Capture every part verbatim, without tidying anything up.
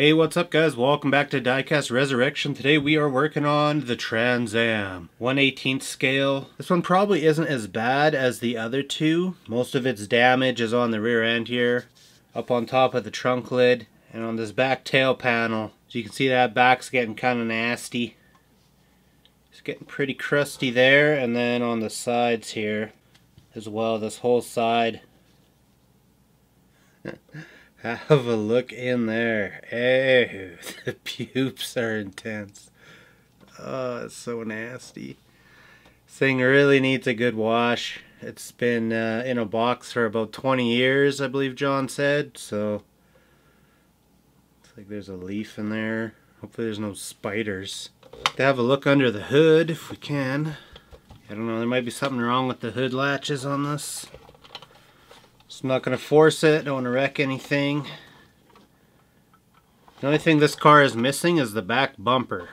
Hey, what's up guys? Welcome back to Diecast Resurrection. Today we are working on the Trans Am one eighteenth scale. This one probably isn't as bad as the other two. Most of its damage is on the rear end here, up on top of the trunk lid, and on this back tail panel. So you can see that back's getting kind of nasty. It's getting pretty crusty there, and then on the sides here as well, this whole side. Have a look in there. Ew, the pubes are intense. Oh, it's so nasty. This thing really needs a good wash. It's been uh, in a box for about twenty years, I believe John said. So, looks like there's a leaf in there. Hopefully there's no spiders. To have a look under the hood, if we can. I don't know, there might be something wrong with the hood latches on this. So I'm not going to force it, don't want to wreck anything. The only thing this car is missing is the back bumper,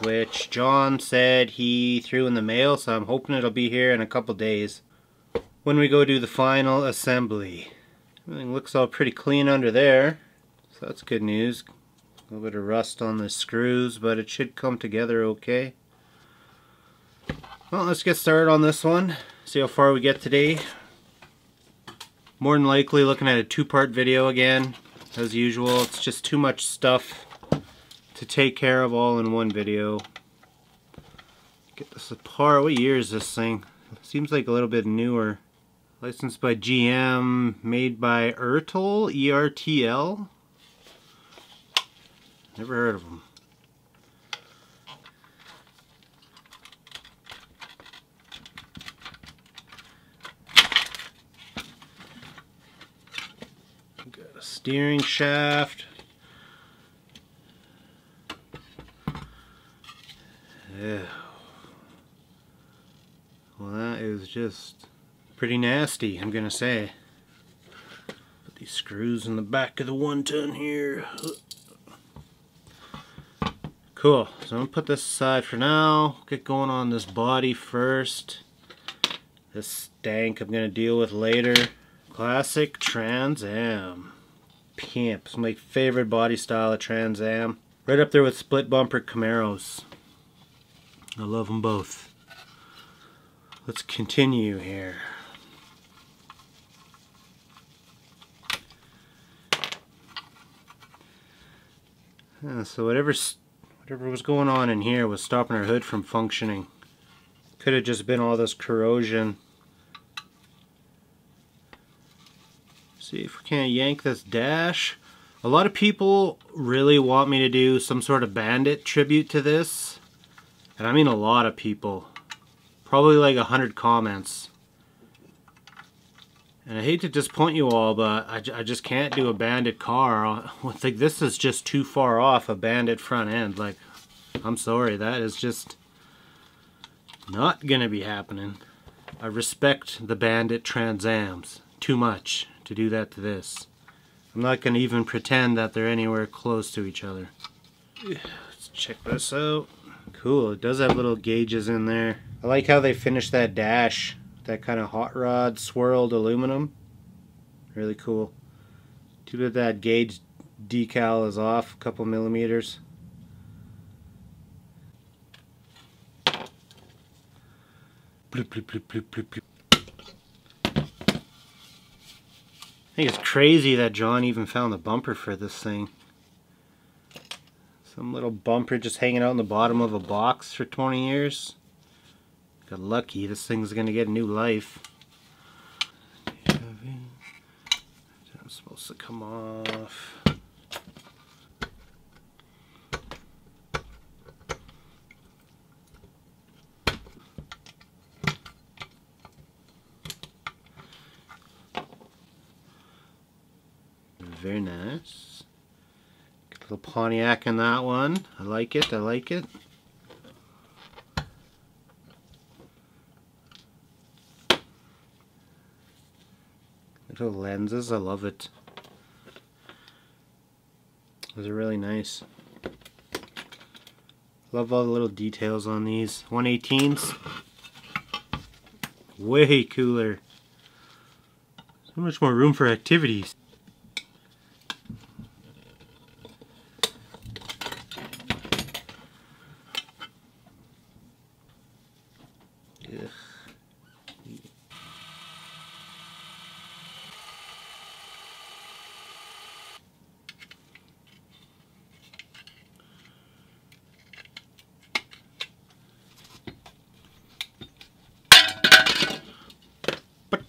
which John said he threw in the mail, so I'm hoping it'll be here in a couple days when we go do the final assembly. Everything looks all pretty clean under there, so that's good news. A little bit of rust on the screws, but it should come together okay. Well, let's get started on this one, see how far we get today. More than likely looking at a two-part video again, as usual. It's just too much stuff to take care of all in one video. Get this apart. What year is this thing? It seems like a little bit newer. Licensed by G M, made by E R T L, E R T L. Never heard of them. Steering shaft. Ew. Well, that is just pretty nasty, I'm gonna say. Put these screws in the back of the one ton here. Cool, so I'm gonna put this aside for now. Get going on this body first. This stank I'm gonna deal with later. Classic Trans Am. Pimp. It's my favorite body style of Trans Am. Right up there with split bumper Camaros. I love them both. Let's continue here. Yeah, so whatever, whatever was going on in here was stopping our hood from functioning. Could have just been all this corrosion. See if we can't yank this dash. A lot of people really want me to do some sort of Bandit tribute to this. And I mean a lot of people. Probably like a hundred comments. And I hate to disappoint you all, but I, I just can't do a Bandit car. It's like, this is just too far off a Bandit front end. Like, I'm sorry, that is just not gonna be happening. I respect the Bandit Trans Ams too much to do that to this. I'm not going to even pretend that they're anywhere close to each other. Let's check this out. Cool, it does have little gauges in there. I like how they finished that dash with that kind of hot rod swirled aluminum. Really cool. Too bad that gauge decal is off a couple millimeters. Bloop, bloop, bloop, bloop, bloop, bloop. I think it's crazy that John even found the bumper for this thing. Some little bumper just hanging out in the bottom of a box for twenty years. Got lucky, this thing's gonna get a new life. It's supposed to come off. Very nice. Got a little Pontiac in that one. I like it, I like it. Little lenses, I love it. Those are really nice. Love all the little details on these. one eighteens. Way cooler. So much more room for activities.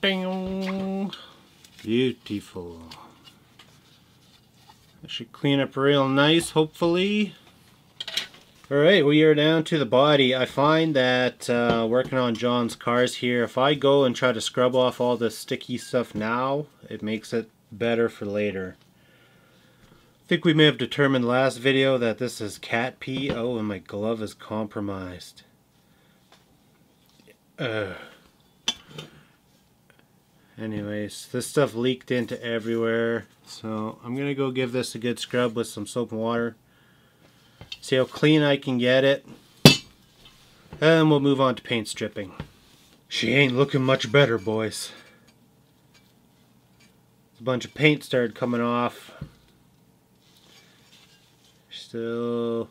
Bing. Beautiful. That should clean up real nice, hopefully. Alright, we are down to the body. I find that uh, working on John's cars here, if I go and try to scrub off all the sticky stuff now, it makes it better for later. I think we may have determined last video that this is cat pee. Oh, and my glove is compromised. Uh. Anyways, this stuff leaked into everywhere. So I'm going to go give this a good scrub with some soap and water. See how clean I can get it, and we'll move on to paint stripping. She ain't looking much better, boys. A bunch of paint started coming off. Still,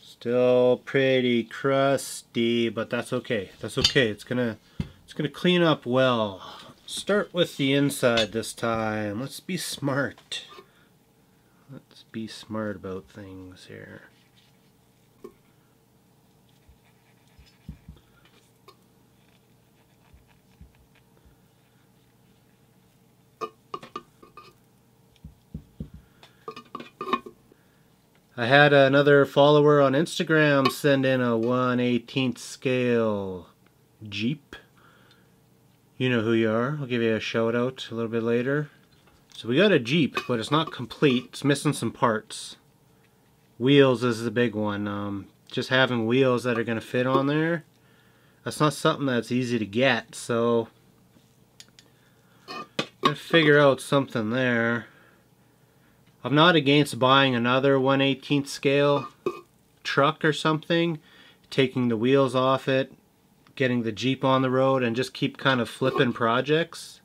still pretty crusty, but that's okay. That's okay. It's gonna, it's gonna clean up well. Start with the inside this time. Let's be smart. Let's be smart about things here. I had another follower on Instagram send in a one eighteenth scale Jeep. You know who you are. I'll give you a shout out a little bit later. So we got a Jeep, but it's not complete. It's missing some parts. Wheels is the big one. Um, just having wheels that are going to fit on there, that's not something that's easy to get. So gotta figure out something there. I'm not against buying another one eighteenth scale truck or something, taking the wheels off it, getting the Jeep on the road, and just keep kind of flipping projects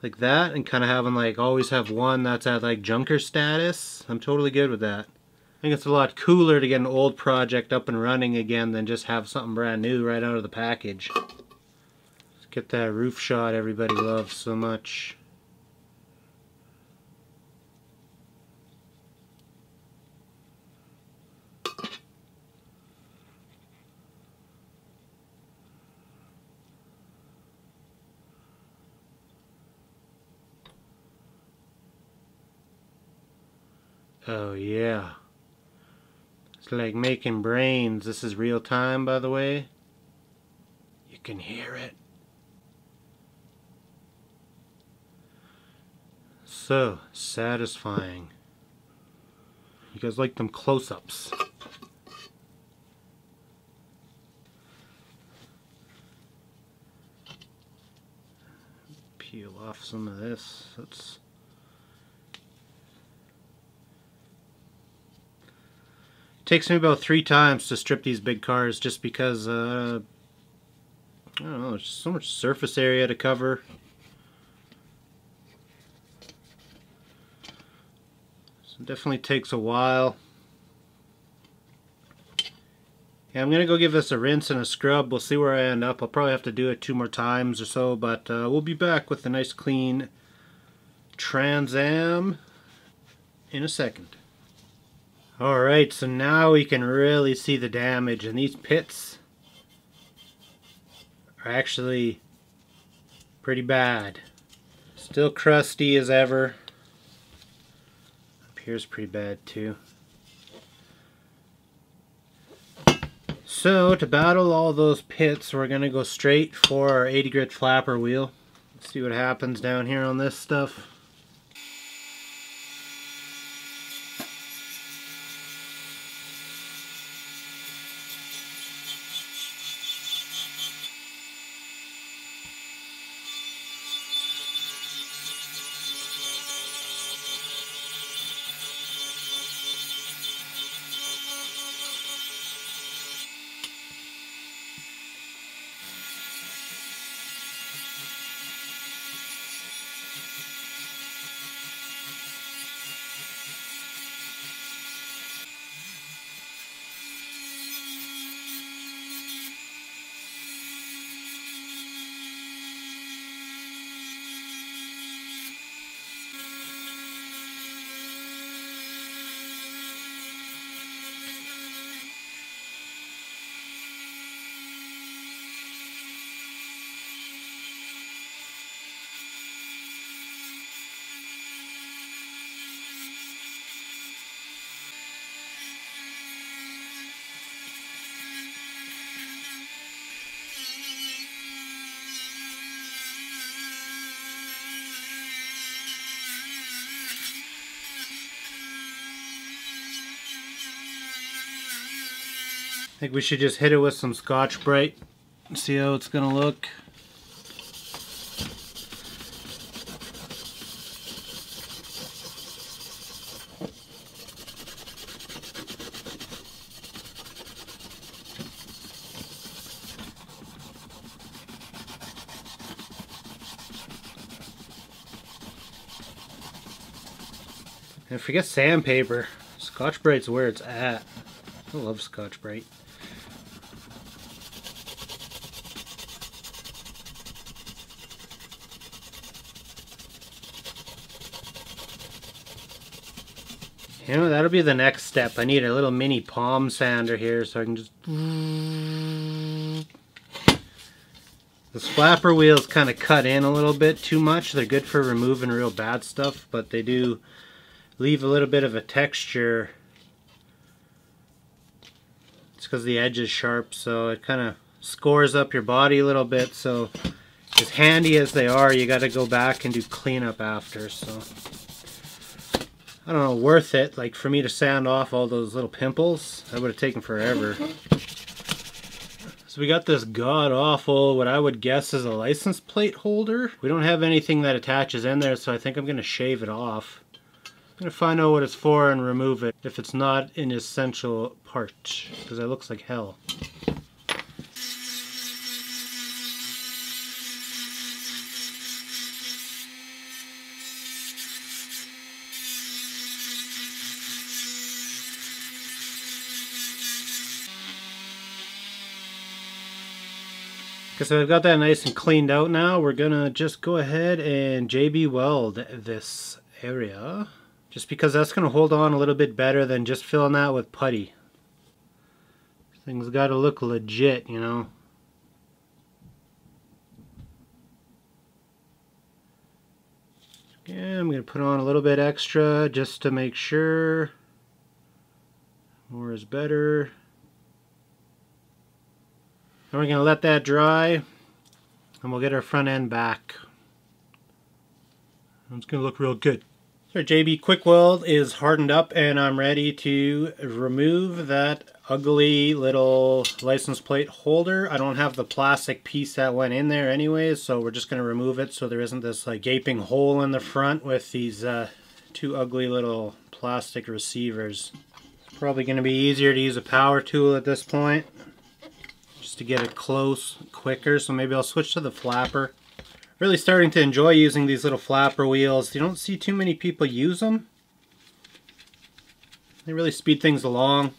like that, and kind of having like always have one that's at like junker status. I'm totally good with that. I think it's a lot cooler to get an old project up and running again than just have something brand new right out of the package. Let's get that roof shot everybody loves so much. Oh yeah, it's like making brains. This is real time, by the way. You can hear it. So satisfying. You guys like them close-ups. Peel off some of this. Let's takes me about three times to strip these big cars, just because uh, I don't know, there's so much surface area to cover. So it definitely takes a while. Yeah, I'm gonna go give this a rinse and a scrub. We'll see where I end up. I'll probably have to do it two more times or so, but uh, we'll be back with a nice clean Trans Am in a second. Alright, so now we can really see the damage, and these pits are actually pretty bad. Still crusty as ever. Up here's pretty bad too. So to battle all those pits, we're going to go straight for our eighty grit flapper wheel. Let's see what happens down here on this stuff. I think we should just hit it with some Scotch-Brite and see how it's gonna look. And forget sandpaper. Scotch-Brite's where it's at. I love Scotch-Brite. You know, that'll be the next step. I need a little mini palm sander here so I can just... The flapper wheels kind of cut in a little bit too much. They're good for removing real bad stuff, but they do leave a little bit of a texture. It's because the edge is sharp, so it kind of scores up your body a little bit. So as handy as they are, you got to go back and do cleanup after. So I don't know, worth it. Like for me to sand off all those little pimples, that would have taken forever. So we got this god-awful, what I would guess is a license plate holder. We don't have anything that attaches in there, so I think I'm going to shave it off. I'm going to find out what it's for and remove it if it's not an essential part, because it looks like hell. Okay, so I've got that nice and cleaned out now. We're going to just go ahead and J B Weld this area. Just because that's going to hold on a little bit better than just filling that with putty. Things got to look legit, you know. Yeah, I'm going to put on a little bit extra just to make sure. More is better. And we're going to let that dry and we'll get our front end back. It's going to look real good. So J B Quick Weld is hardened up and I'm ready to remove that ugly little license plate holder. I don't have the plastic piece that went in there anyways, so we're just going to remove it so there isn't this like gaping hole in the front with these uh, two ugly little plastic receivers. It's probably going to be easier to use a power tool at this point just to get it close quicker, so maybe I'll switch to the flapper. Really starting to enjoy using these little flapper wheels. You don't see too many people use them. They really speed things along.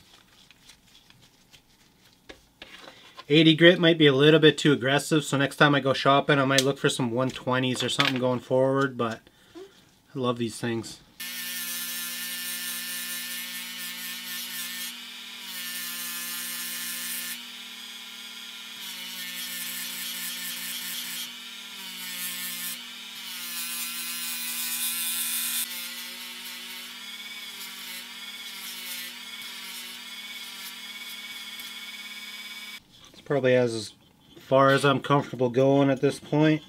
eighty grit might be a little bit too aggressive, so next time I go shopping I might look for some one twenties or something going forward, but I love these things. Probably as far as I'm comfortable going at this point.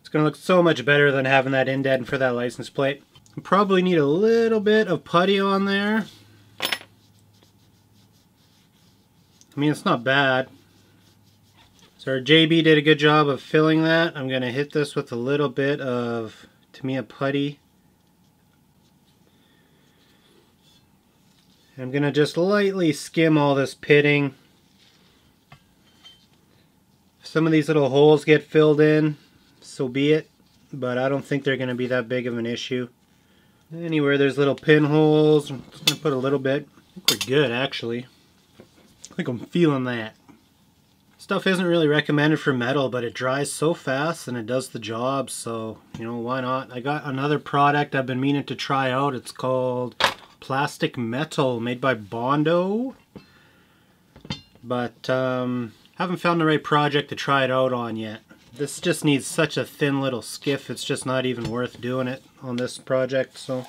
It's going to look so much better than having that indent for that license plate. You probably need a little bit of putty on there. I mean, it's not bad. So our J B did a good job of filling that. I'm going to hit this with a little bit of Tamiya putty. I'm going to just lightly skim all this pitting. If some of these little holes get filled in, so be it, but I don't think they're going to be that big of an issue. Anywhere there's little pinholes, I'm just going to put a little bit. I think we're good, actually. I think I'm feeling that. Stuff isn't really recommended for metal, but it dries so fast and it does the job, so, you know, why not? I got another product I've been meaning to try out. It's called plastic metal, made by Bondo, but um, haven't found the right project to try it out on yet. This just needs such a thin little skiff, it's just not even worth doing it on this project. So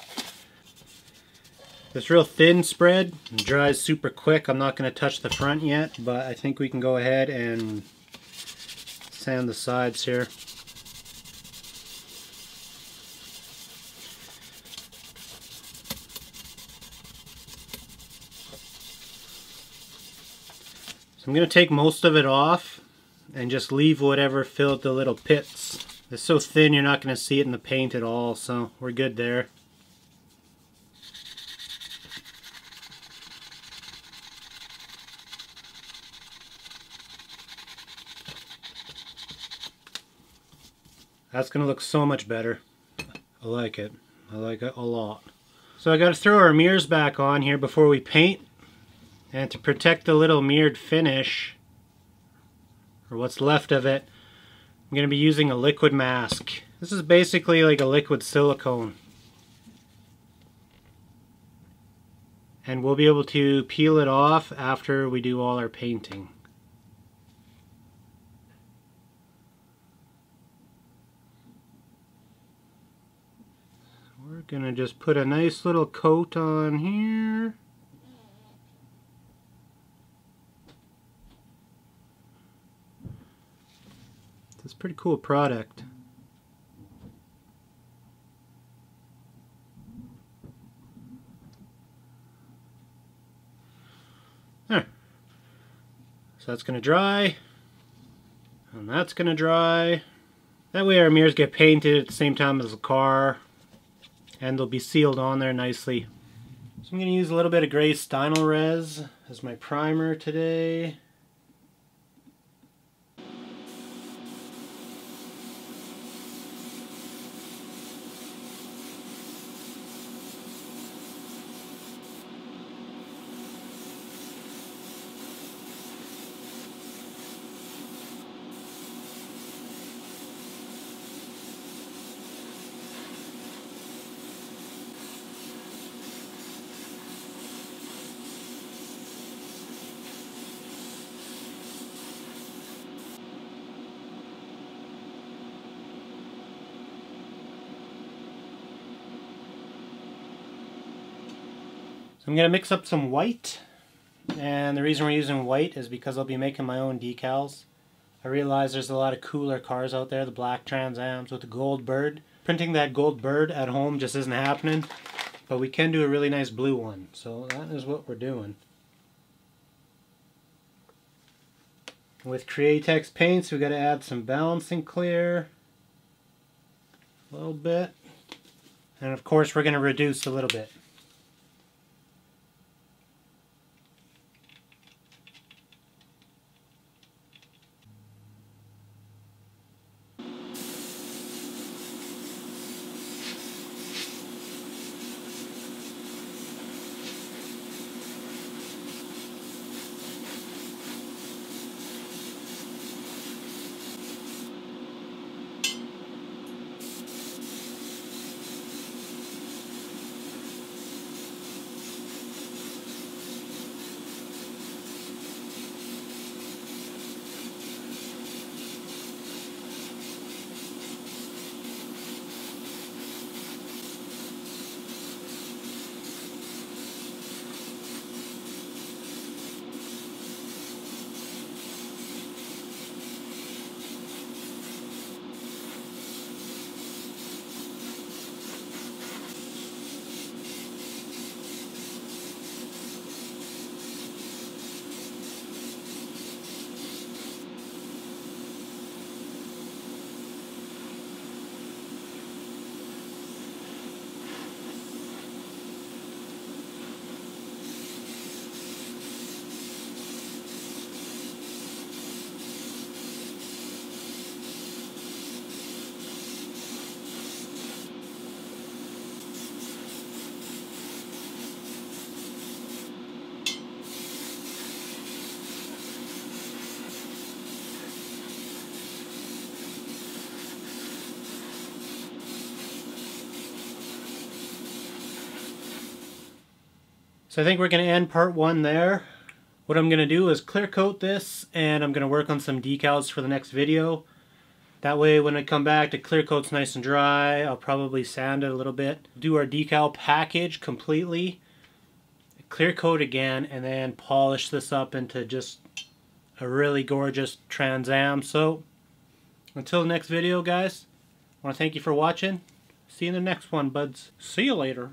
this real thin spread dries super quick. I'm not going to touch the front yet, but I think we can go ahead and sand the sides here. So I'm going to take most of it off and just leave whatever filled the little pits. It's so thin you're not going to see it in the paint at all, so we're good there. That's going to look so much better. I like it. I like it a lot. So I got to throw our mirrors back on here before we paint. And to protect the little mirrored finish, or what's left of it, I'm going to be using a liquid mask. This is basically like a liquid silicone. And we'll be able to peel it off after we do all our painting. We're going to just put a nice little coat on here. It's a pretty cool product. There. So that's going to dry. And that's going to dry. That way our mirrors get painted at the same time as the car. And they'll be sealed on there nicely. So I'm going to use a little bit of gray Dynalrez as my primer today. So I'm going to mix up some white, and the reason we're using white is because I'll be making my own decals. I realize there's a lot of cooler cars out there, the black Trans Ams with the gold bird. Printing that gold bird at home just isn't happening, but we can do a really nice blue one, so that is what we're doing. With Createx paints, we've got to add some balancing clear, a little bit, and of course we're going to reduce a little bit. So I think we're going to end part one there. What I'm going to do is clear coat this, and I'm going to work on some decals for the next video. That way when I come back, the clear coat's nice and dry. I'll probably sand it a little bit. Do our decal package completely. Clear coat again, and then polish this up into just a really gorgeous Trans Am. So until the next video, guys, I want to thank you for watching. See you in the next one, buds. See you later.